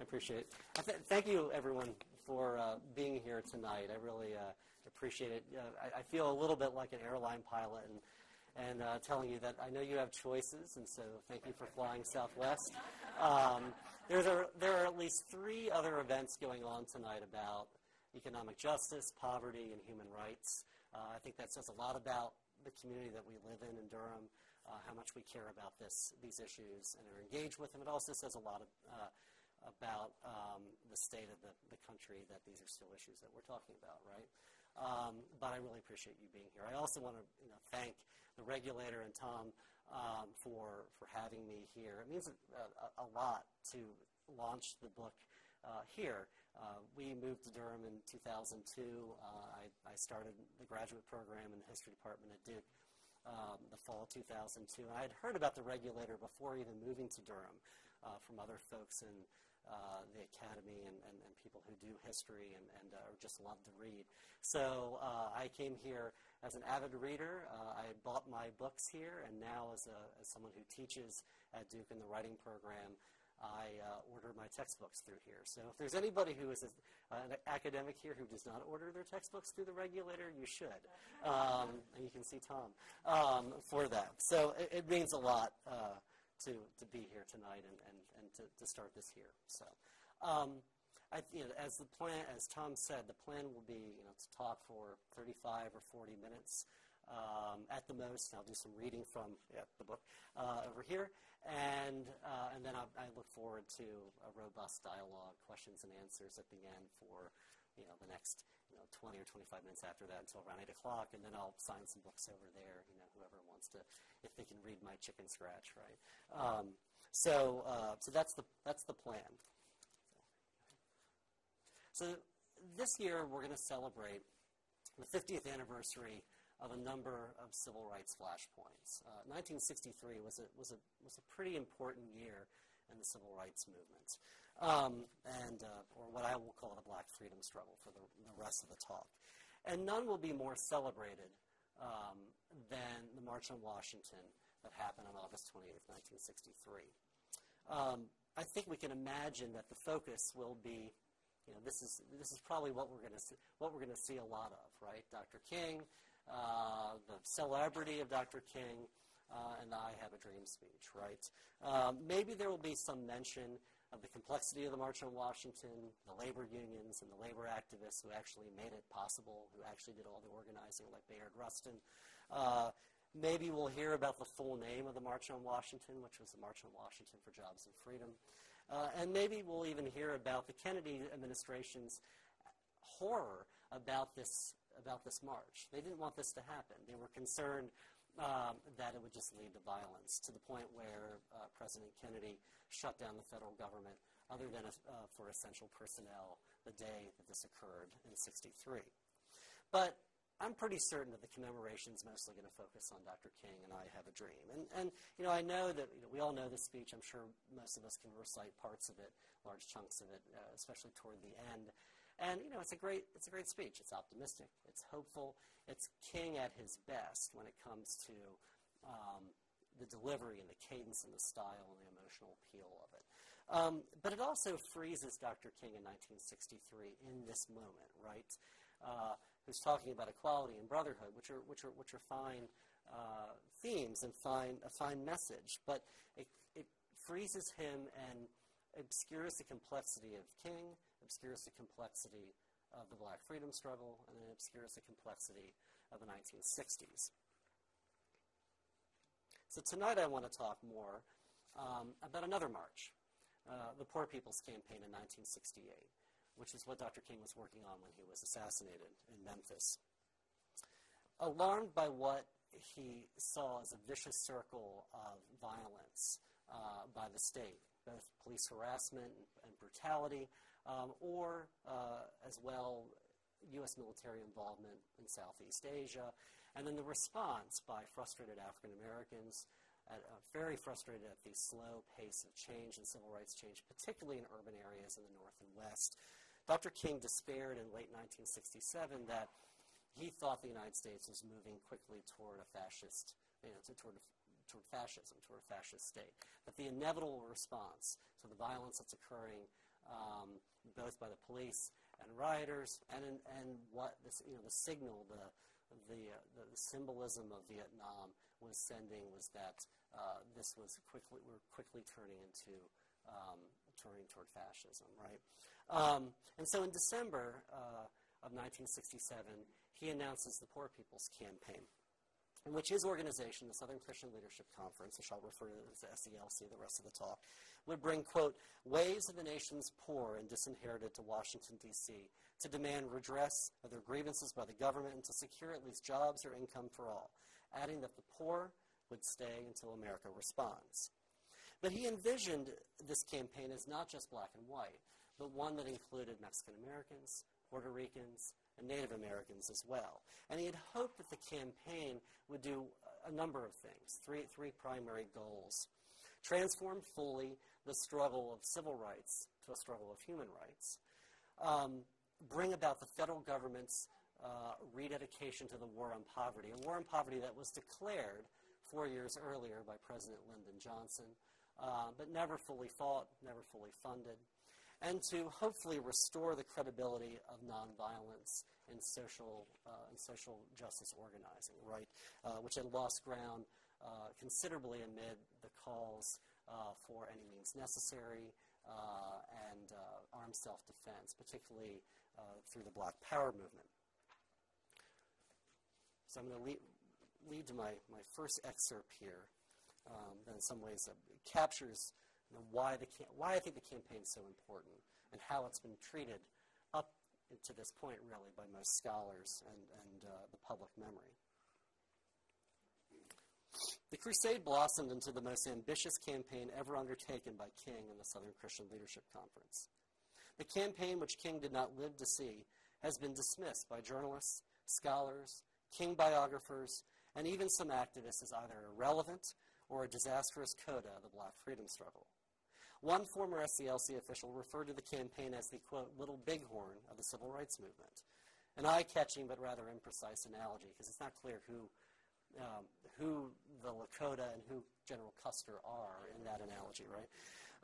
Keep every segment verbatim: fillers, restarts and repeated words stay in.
I appreciate it. I th thank you, everyone, for uh, being here tonight. I really uh, appreciate it. Uh, I, I feel a little bit like an airline pilot and, and uh, telling you that I know you have choices, and so thank you for flying Southwest. Um, there's a, there are at least three other events going on tonight about economic justice, poverty, and human rights. Uh, I think that says a lot about the community that we live in in Durham, uh, how much we care about this, these issues and are engaged with them. It also says a lot of, uh, about um, the state of the, the country that these are still issues that we're talking about, right? Um, but I really appreciate you being here. I also want to you know, thank the regulator and Tom um, for, for having me here. It means a, a, a lot to launch the book uh, here. Uh, we moved to Durham in two thousand two. Uh, I, I started the graduate program in the history department at Duke um, the fall of two thousand two. And I had heard about the regulator before even moving to Durham uh, from other folks in uh, the academy and, and, and people who do history and, and uh, just love to read. So uh, I came here as an avid reader. Uh, I had bought my books here, and now as, a, as someone who teaches at Duke in the writing program, I uh, order my textbooks through here. So if there's anybody who is a, uh, an academic here who does not order their textbooks through the regulator, you should. Um, and you can see Tom um, for that. So it, it means a lot uh, to, to be here tonight and, and, and to, to start this here. So um, I, you know, as the plan, as Tom said, the plan will be you know, to talk for thirty-five or forty minutes um, at the most. I'll do some reading from yeah, the book uh, over here. And, uh, and then I, I look forward to a robust dialogue, questions and answers at the end for, you know, the next, you know, twenty or twenty-five minutes after that until around eight o'clock, and then I'll sign some books over there, you know, whoever wants to, if they can read my chicken scratch, right? Um, so, uh, so that's the, that's the plan. So this year we're going to celebrate the fiftieth anniversary of a number of civil rights flashpoints. Uh, nineteen sixty-three was a, was, a, was a pretty important year in the civil rights movement, um, and, uh, or what I will call the black freedom struggle for the, the rest of the talk. And none will be more celebrated um, than the March on Washington that happened on August twenty-eighth, nineteen sixty-three. Um, I think we can imagine that the focus will be, you know, this is, this is probably what we're gonna see, what we're gonna see a lot of, right? Doctor King, Uh, the celebrity of Doctor King, uh, and the I Have a Dream speech, right? Um, maybe there will be some mention of the complexity of the March on Washington, the labor unions and the labor activists who actually made it possible, who actually did all the organizing, like Bayard Rustin. Uh, maybe we'll hear about the full name of the March on Washington, which was the March on Washington for Jobs and Freedom. Uh, and maybe we'll even hear about the Kennedy administration's horror about this about this march. They didn't want this to happen. They were concerned um, that it would just lead to violence, to the point where uh, President Kennedy shut down the federal government other than a, uh, for essential personnel the day that this occurred in sixty-three. But I'm pretty certain that the commemoration is mostly going to focus on Doctor King and I Have a Dream. And, and you know, I know that you know, we all know this speech. I'm sure most of us can recite parts of it, large chunks of it, uh, especially toward the end. And, you know, it's a great, it's a great speech. It's optimistic. It's hopeful. It's King at his best when it comes to um, the delivery and the cadence and the style and the emotional appeal of it. Um, but it also freezes Doctor King in nineteen sixty-three in this moment, right, uh, who's talking about equality and brotherhood, which are, which are, which are fine uh, themes and fine, a fine message. But it, it freezes him and obscures the complexity of King, obscures the complexity of the black freedom struggle, and then obscures the complexity of the nineteen sixties. So tonight I want to talk more um, about another march, uh, the Poor People's Campaign in nineteen sixty-eight, which is what Doctor King was working on when he was assassinated in Memphis. Alarmed by what he saw as a vicious circle of violence uh, by the state, both police harassment and brutality, Um, or uh, as well U S military involvement in Southeast Asia, and then the response by frustrated African Americans, at, uh, very frustrated at the slow pace of change and civil rights change, particularly in urban areas in the North and West. Doctor King despaired in late nineteen sixty-seven that he thought the United States was moving quickly toward a fascist, you know, toward a toward fascism, toward a fascist state, that the inevitable response to the violence that's occurring um, both by the police and rioters, and in, and what this, you know, the signal, the the, uh, the symbolism of Vietnam was sending was that uh, this was quickly we're quickly turning into um, turning toward fascism, right? Um, and so in December uh, of nineteen sixty-seven, he announces the Poor People's Campaign, in which his organization, the Southern Christian Leadership Conference, which I'll refer to as the S C L C the rest of the talk, would bring, quote, waves of the nation's poor and disinherited to Washington, D C, to demand redress of their grievances by the government and to secure at least jobs or income for all, adding that the poor would stay until America responds. But he envisioned this campaign as not just black and white, but one that included Mexican Americans, Puerto Ricans, and Native Americans as well. And he had hoped that the campaign would do a number of things, three, three primary goals. Transform fully the struggle of civil rights to a struggle of human rights. Um, bring about the federal government's uh, rededication to the war on poverty, a war on poverty that was declared four years earlier by President Lyndon Johnson, uh, but never fully fought, never fully funded. And to hopefully restore the credibility of nonviolence and social, uh, and social justice organizing, right, uh, which had lost ground uh, considerably amid the calls uh, for any means necessary uh, and uh, armed self-defense, particularly uh, through the Black Power movement. So I'm going to lead, lead to my, my first excerpt here um, that in some ways captures and why, the why I think the campaign is so important and how it's been treated up to this point, really, by most scholars and, and uh, the public memory. The crusade blossomed into the most ambitious campaign ever undertaken by King in the Southern Christian Leadership Conference. The campaign, which King did not live to see, has been dismissed by journalists, scholars, King biographers, and even some activists as either irrelevant or a disastrous coda of the Black freedom struggle. One former S C L C official referred to the campaign as the, quote, little bighorn of the civil rights movement, an eye-catching but rather imprecise analogy, because it's not clear who, um, who the Lakota and who General Custer are in that analogy, right?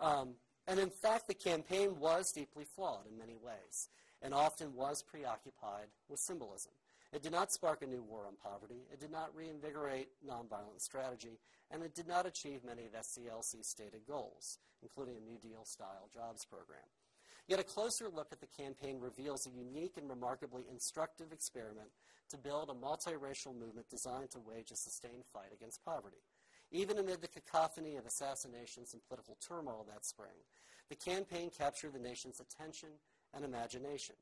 Um, and in fact, the campaign was deeply flawed in many ways and often was preoccupied with symbolism. It did not spark a new war on poverty, it did not reinvigorate nonviolent strategy, and it did not achieve many of S C L C's stated goals, including a New Deal-style jobs program. Yet a closer look at the campaign reveals a unique and remarkably instructive experiment to build a multiracial movement designed to wage a sustained fight against poverty. Even amid the cacophony of assassinations and political turmoil that spring, the campaign captured the nation's attention and imagination.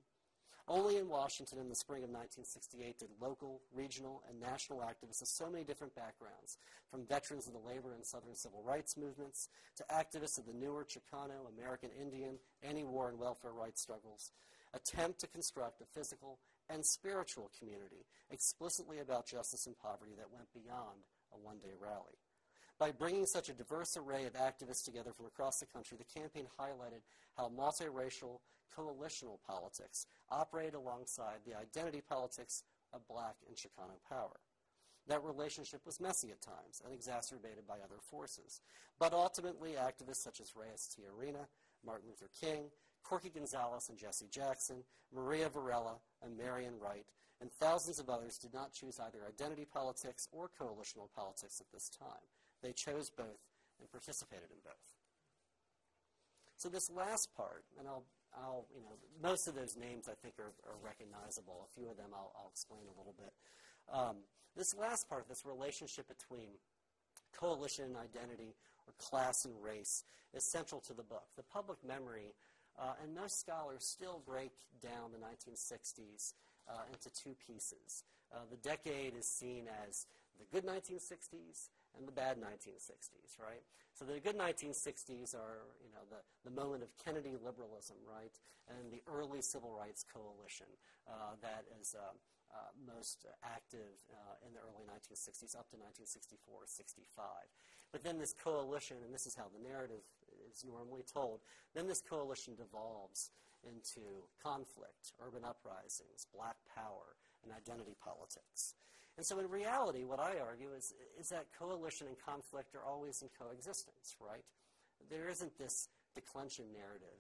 Only in Washington in the spring of nineteen sixty-eight did local, regional, and national activists of so many different backgrounds, from veterans of the labor and southern civil rights movements to activists of the newer Chicano, American Indian, anti-war and welfare rights struggles, attempt to construct a physical and spiritual community explicitly about justice and poverty that went beyond a one-day rally. By bringing such a diverse array of activists together from across the country, the campaign highlighted how multiracial coalitional politics operated alongside the identity politics of Black and Chicano power. That relationship was messy at times and exacerbated by other forces, but ultimately activists such as Reyes T. Arena, Martin Luther King, Corky Gonzalez and Jesse Jackson, Maria Varela and Marion Wright, and thousands of others did not choose either identity politics or coalitional politics at this time. They chose both and participated in both. So this last part, and I'll, I'll you know, most of those names I think are, are recognizable. A few of them I'll, I'll explain a little bit. Um, this last part, this relationship between coalition and identity or class and race is central to the book. The public memory, uh, and most scholars still break down the nineteen sixties uh, into two pieces. Uh, the decade is seen as the good nineteen sixties and the bad nineteen sixties, right? So the good nineteen sixties are, you know, the, the moment of Kennedy liberalism, right? And the early civil rights coalition uh, that is uh, uh, most active uh, in the early nineteen sixties up to nineteen sixty-four, sixty-five. But then this coalition, and this is how the narrative is normally told, then this coalition devolves into conflict, urban uprisings, black power, and identity politics. And so in reality, what I argue is, is that coalition and conflict are always in coexistence, right? There isn't this declension narrative